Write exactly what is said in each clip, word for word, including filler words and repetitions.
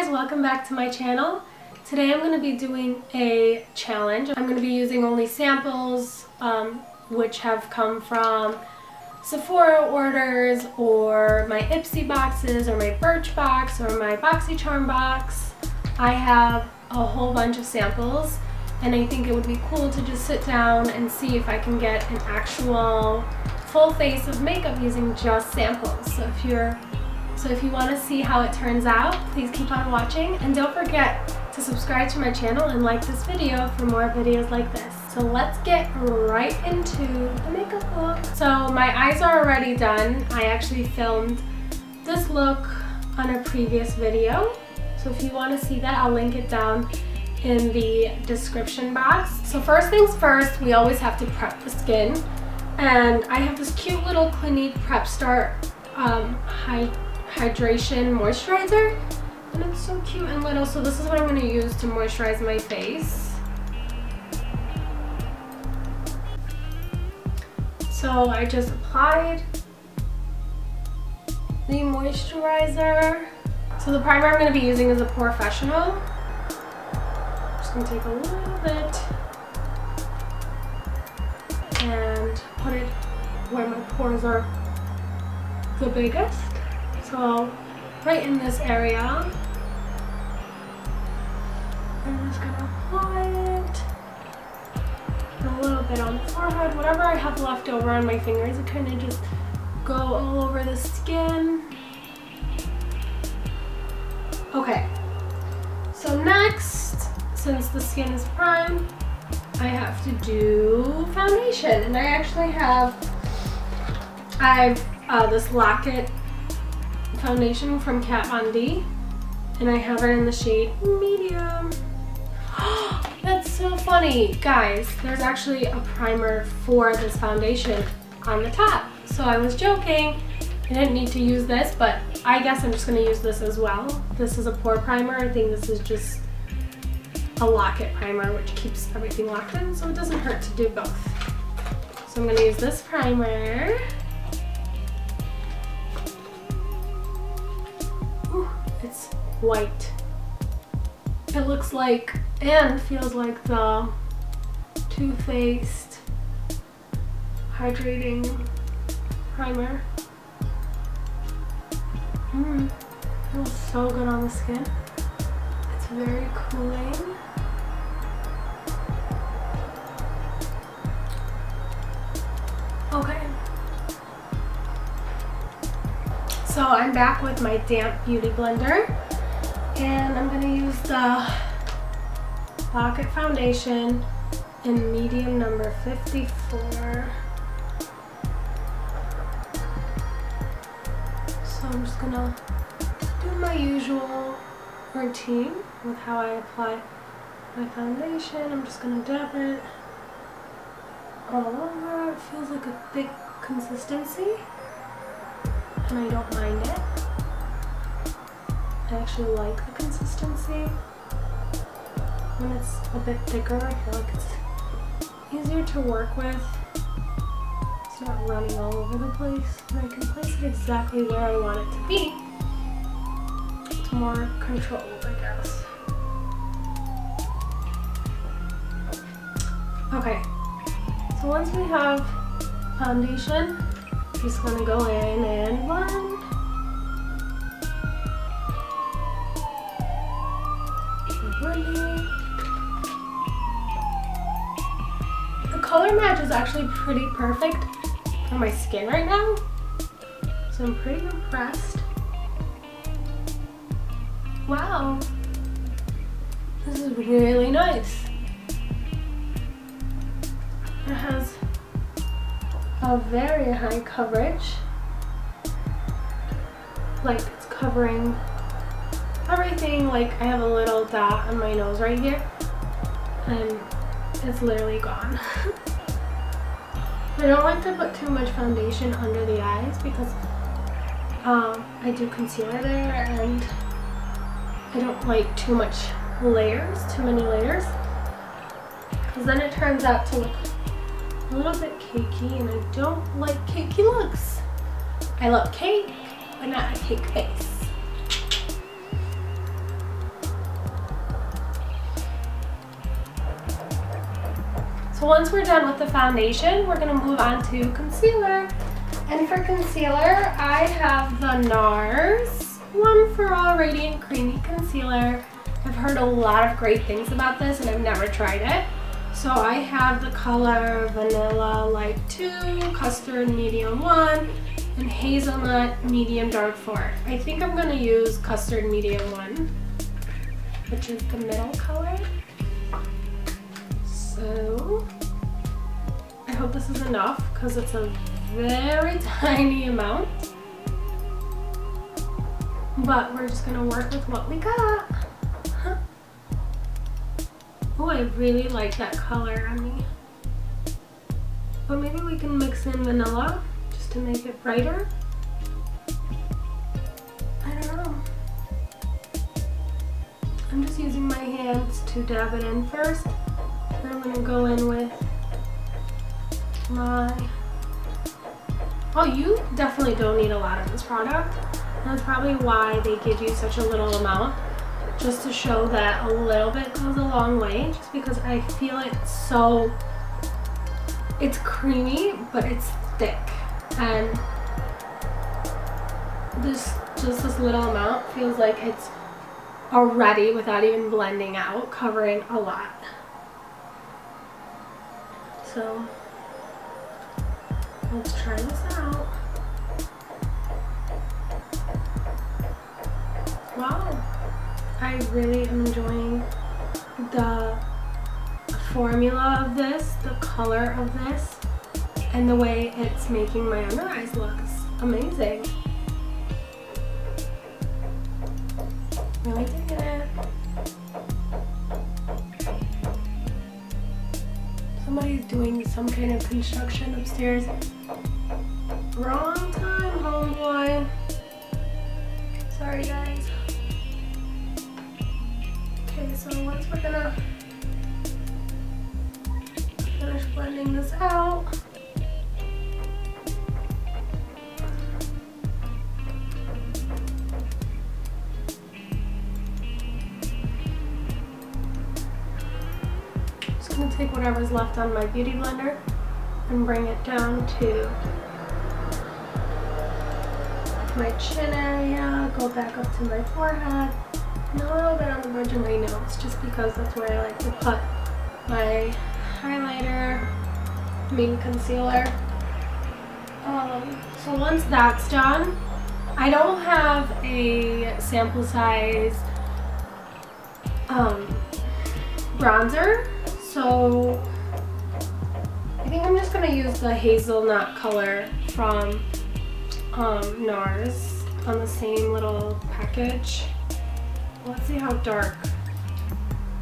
guys, welcome back to my channel. Today I'm going to be doing a challenge. I'm going to be using only samples um, which have come from Sephora orders or my Ipsy boxes or my Birch Box or my BoxyCharm box. I have a whole bunch of samples and I think it would be cool to just sit down and see if I can get an actual full face of makeup using just samples. So if you're So if you want to see how it turns out, please keep on watching. And don't forget to subscribe to my channel and like this video for more videos like this. So let's get right into the makeup look. So my eyes are already done. I actually filmed this look on a previous video. So if you want to see that, I'll link it down in the description box. So first things first, we always have to prep the skin. And I have this cute little Clinique Prep Start um, high hydration moisturizer, and it's so cute and little. So this is what I'm going to use to moisturize my face. So I just applied the moisturizer. So the primer I'm going to be using is a Porefessional. I'm just going to take a little bit and put it where my pores are the biggest. So right in this area, I'm just gonna apply it a little bit on the forehead. Whatever I have left over on my fingers, I kind of just go all over the skin. Okay, so next, since the skin is primed, I have to do foundation. And I actually have, I've uh, this Locket foundation from Kat Von D, and I have it in the shade medium. That's so funny, guys. There's actually a primer for this foundation on the top, so I was joking. I didn't need to use this, but I guess I'm just going to use this as well. This is a pore primer. I think this is just a Locket primer, which keeps everything locked in, so it doesn't hurt to do both. So I'm going to use this primer. It's white. It looks like and feels like the Too Faced hydrating primer. Mmm, feels so good on the skin. It's very cooling. Okay. So I'm back with my damp beauty blender, and I'm going to use the Locket foundation in medium number fifty-four. So I'm just going to do my usual routine with how I apply my foundation. I'm just going to dab it all over. It feels like a thick consistency, and I don't mind it. I actually like the consistency. When it's a bit thicker, I feel like it's easier to work with. It's not running all over the place. And I can place it exactly where I want it to be. It's more controlled, I guess. Okay, so once we have foundation, just gonna go in and blend. The color match is actually pretty perfect for my skin right now, so I'm pretty impressed. Wow, this is really nice. It has a very high coverage, like it's covering everything. Like I have a little dot on my nose right here and it's literally gone. I don't like to put too much foundation under the eyes because um, I do concealer there, and I don't like too much layers, too many layers, because then it turns out to look a little bit cakey, and I don't like cakey looks. I love cake, but not a cake face. So once we're done with the foundation, we're gonna move on to concealer. And for concealer, I have the NARS One for All Radiant Creamy Concealer. I've heard a lot of great things about this and I've never tried it. So I have the color Vanilla Light two, Custard Medium one, and Hazelnut Medium Dark four. I think I'm gonna use Custard Medium one, which is the middle color. So I hope this is enough because it's a very tiny amount, but we're just gonna work with what we got. Huh. Oh, I really like that color on me, but maybe we can mix in vanilla just to make it brighter. I don't know. I'm just using my hands to dab it in first. Then I'm going to go in with my... Oh, you definitely don't need a lot of this product. That's probably why they give you such a little amount, just to show that a little bit goes a long way, just because I feel it so... It's creamy, but it's thick. And this, just this little amount feels like it's already, without even blending out, covering a lot. So let's try this out. Wow, I really am enjoying the formula of this, the color of this, and the way it's making my under eyes look amazing. Really digging it. Somebody's doing some kind of construction upstairs. Wrong time, homeboy. Sorry, guys. Okay, so once we're gonna finish blending this out, I'm gonna take whatever's left on my beauty blender and bring it down to my chin area, go back up to my forehead, and a little bit on the bridge of my nose, just because that's where I like to put my highlighter, I mean concealer. Um, so once that's done, I don't have a sample size um, bronzer. So I think I'm just going to use the hazelnut color from um, NARS on the same little package. Let's see how dark.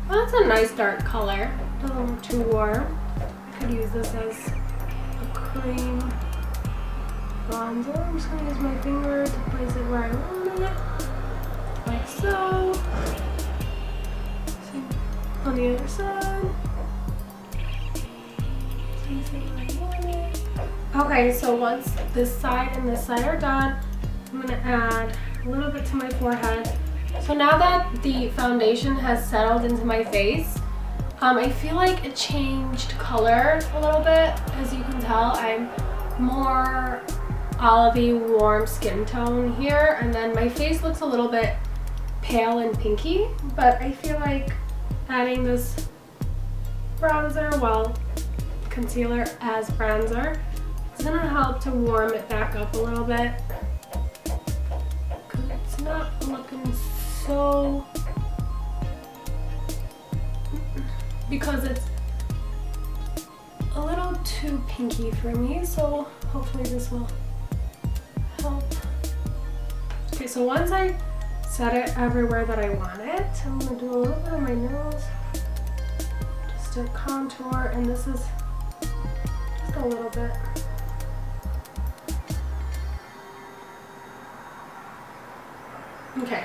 Well, that's a nice dark color. Doesn't look too warm. I could use this as a cream bronzer. I'm just going to use my finger to place it where I want it. Like so. Same on the other side. Okay, so once this side and this side are done, I'm going to add a little bit to my forehead. So now that the foundation has settled into my face, um, I feel like it changed color a little bit. As you can tell, I'm more olivey, warm skin tone here, and then my face looks a little bit pale and pinky, but I feel like adding this bronzer, well, concealer as bronzer, it's gonna help to warm it back up a little bit, because it's not looking so, because it's a little too pinky for me, so hopefully this will help. Okay, so once I set it everywhere that I want it, I'm gonna do a little bit on my nose just to contour, and this is just a little bit. Okay,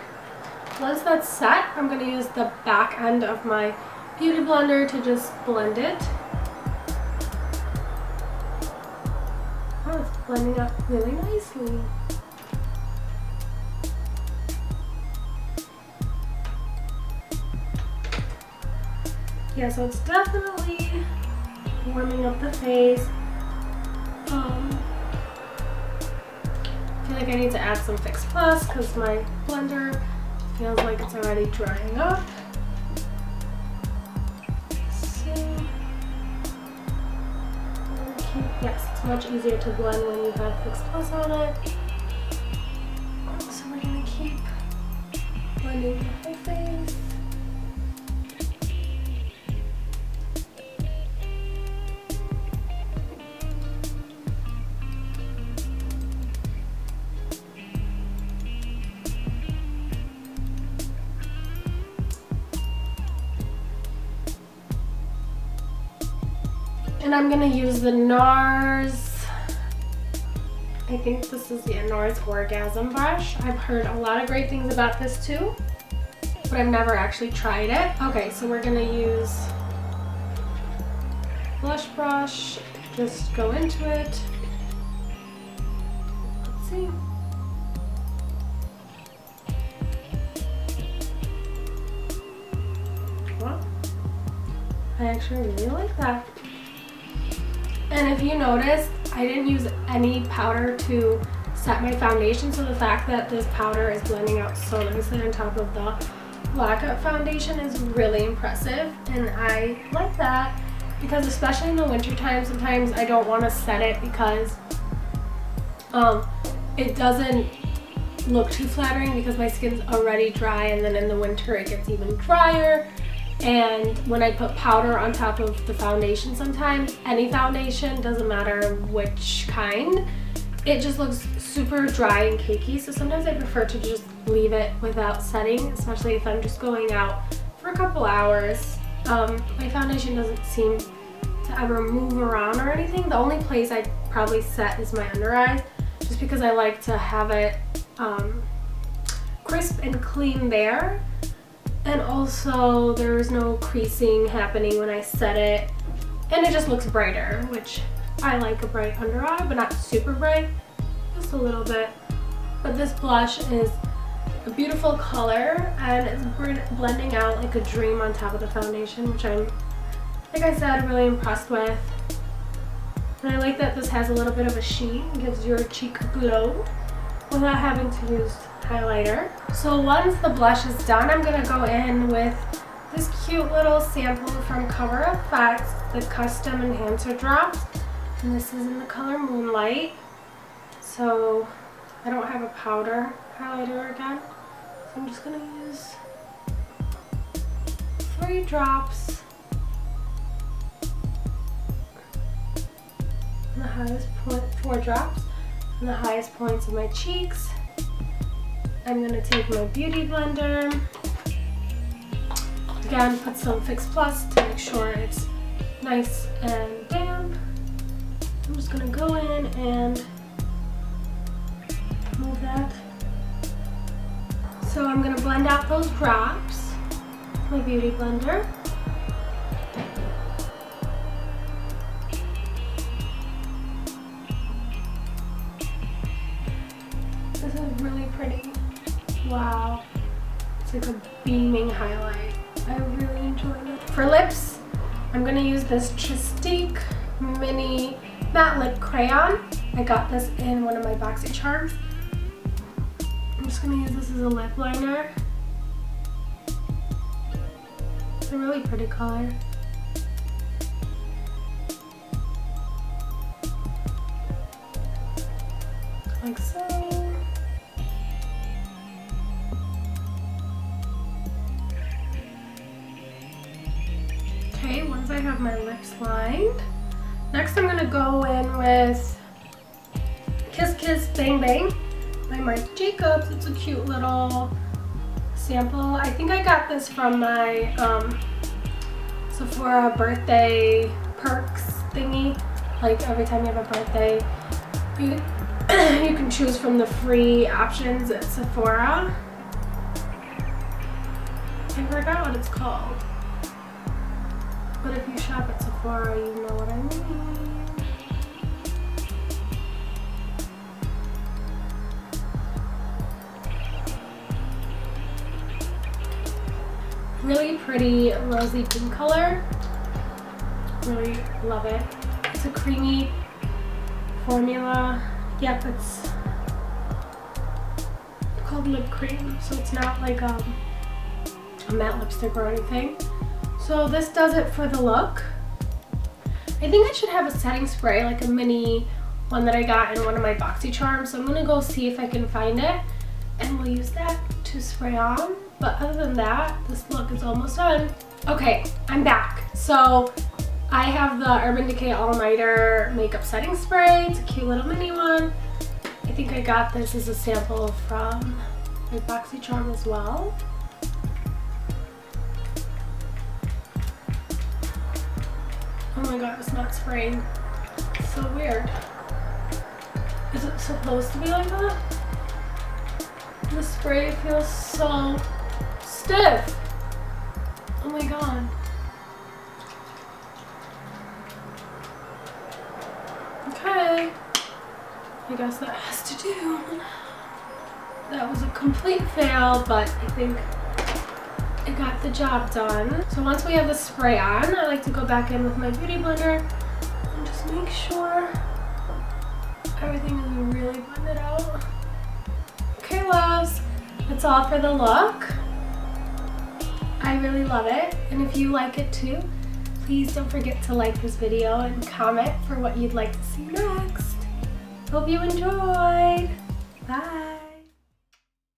once that's set, I'm going to use the back end of my beauty blender to just blend it. Oh, it's blending up really nicely. Yeah, so it's definitely warming up the face. Um, I feel like I need to add some Fix Plus because my blender feels like it's already drying up. So, keep, yes, it's much easier to blend when you have Fix Plus on it. So we're gonna keep blending the whole face. And I'm gonna use the NARS, I think this is the NARS Orgasm Brush. I've heard a lot of great things about this too, but I've never actually tried it. Okay, so we're gonna use blush brush, just go into it. Let's see. Well, I actually really like that. And if you notice, I didn't use any powder to set my foundation, so the fact that this powder is blending out so nicely on top of the blackout foundation is really impressive, and I like that because especially in the winter time, sometimes I don't want to set it because um, it doesn't look too flattering because my skin's already dry, and then in the winter it gets even drier. And when I put powder on top of the foundation, sometimes any foundation, doesn't matter which kind, it just looks super dry and cakey. So sometimes I prefer to just leave it without setting, especially if I'm just going out for a couple hours. Um, my foundation doesn't seem to ever move around or anything. The only place I probably set is my under eye, just because I like to have it um, crisp and clean there. And also there is no creasing happening when I set it, and it just looks brighter, which I like a bright under eye, but not super bright, just a little bit. But this blush is a beautiful color, and it's blending out like a dream on top of the foundation, which I'm, like I said, really impressed with. And I like that this has a little bit of a sheen, it gives your cheek a glow without having to use highlighter. So once the blush is done, I'm going to go in with this cute little sample from CoverFX, the Custom Enhancer Drops, and this is in the color Moonlight. So I don't have a powder highlighter again, so I'm just going to use three drops and the highest point, four drops and the highest points of my cheeks. I'm going to take my beauty blender, again put some Fix Plus to make sure it's nice and damp. I'm just going to go in and move that. So I'm going to blend out those drops with my beauty blender. This is really pretty. Wow, it's like a beaming highlight. I really enjoyed it. For lips, I'm gonna use this Chastique Mini Matte Lip Crayon. I got this in one of my BoxyCharms. I'm just gonna use this as a lip liner. It's a really pretty color. Like so. Once I have my lips lined, next I'm going to go in with Kiss Kiss Bang Bang by Marc Jacobs. It's a cute little sample. I think I got this from my um, Sephora birthday perks thingy. Like every time you have a birthday, you, you can choose from the free options at Sephora. I forgot what it's called. But if you shop at Sephora, you know what I mean. Really pretty rosy pink color. really love it. It's a creamy formula. Yep, it's called lip cream, so it's not like um, a matte lipstick or anything. So this does it for the look. I think I should have a setting spray, like a mini one that I got in one of my BoxyCharms, so I'm gonna go see if I can find it, and we'll use that to spray on. But other than that, this look is almost done. Okay, I'm back. So I have the Urban Decay All Nighter Makeup Setting Spray. It's a cute little mini one. I think I got this as a sample from my BoxyCharm as well. Oh my god, it's not spraying. It's so weird. Is it supposed to be like that? The spray feels so stiff. Oh my god. Okay. I guess that has to do. That was a complete fail, but I think it got the job done. So once we have the spray on, I like to go back in with my beauty blender and just make sure everything is really blended out. Okay, loves, that's all for the look. I really love it, and if you like it too, please don't forget to like this video and comment for what you'd like to see next. Hope you enjoyed. Bye.